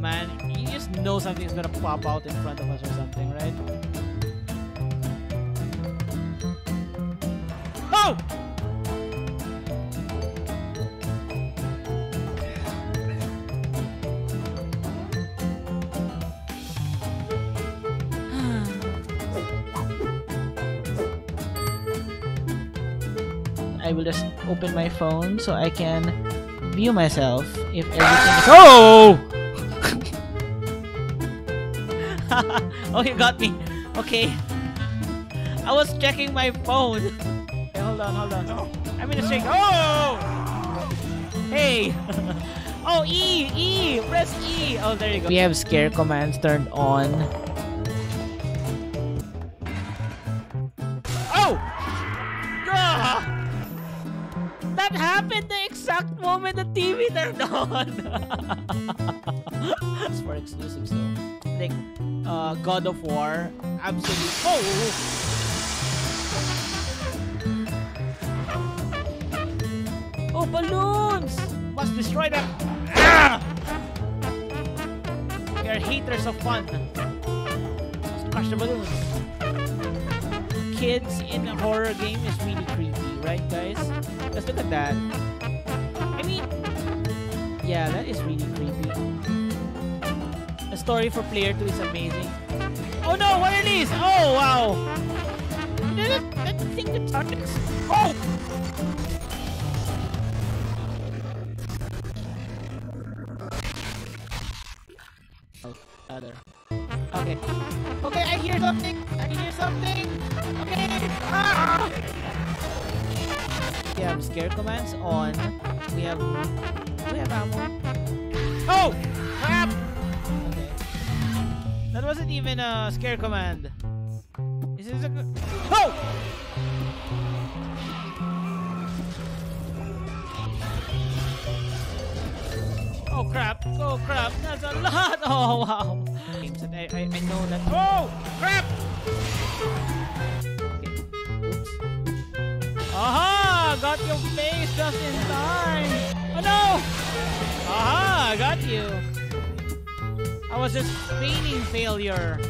man. You just know something's gonna pop out in front of us or something, right? Oh! I will just open my phone so I can view myself if everything is— oh! Oh, you got me. Okay. I was checking my phone. Okay, hold on, hold on. No. I'm gonna shake. Oh! Hey! Oh, E! E! Press E! Oh, there you go. We have scare commands turned on. Oh! Gah! That happened the exact moment the TV turned on! It's for exclusives though. Like, God of War, absolute— oh! Oh, balloons! Must destroy them! Ah! We are haters of fun. Must crush the balloons. Kids in a horror game is really creepy, right guys? Let's look at that. I mean, yeah, that is really creepy. The story for player 2 is amazing. Oh no, what are these? Oh wow! That thing that's on this. Oh! Oh, other. Okay. Okay, I hear something! I hear something! Okay! Ah! We have scare commands on. We have ammo. Oh! Crap! Okay. That wasn't even a scare command. Is this a— oh! Oh crap! Oh crap! That's a lot! Oh wow! Games that I know that— oh! Crap! Okay. Oops. Aha! Got your face just in time! Oh no! Aha! Got you! I was just feigning failure.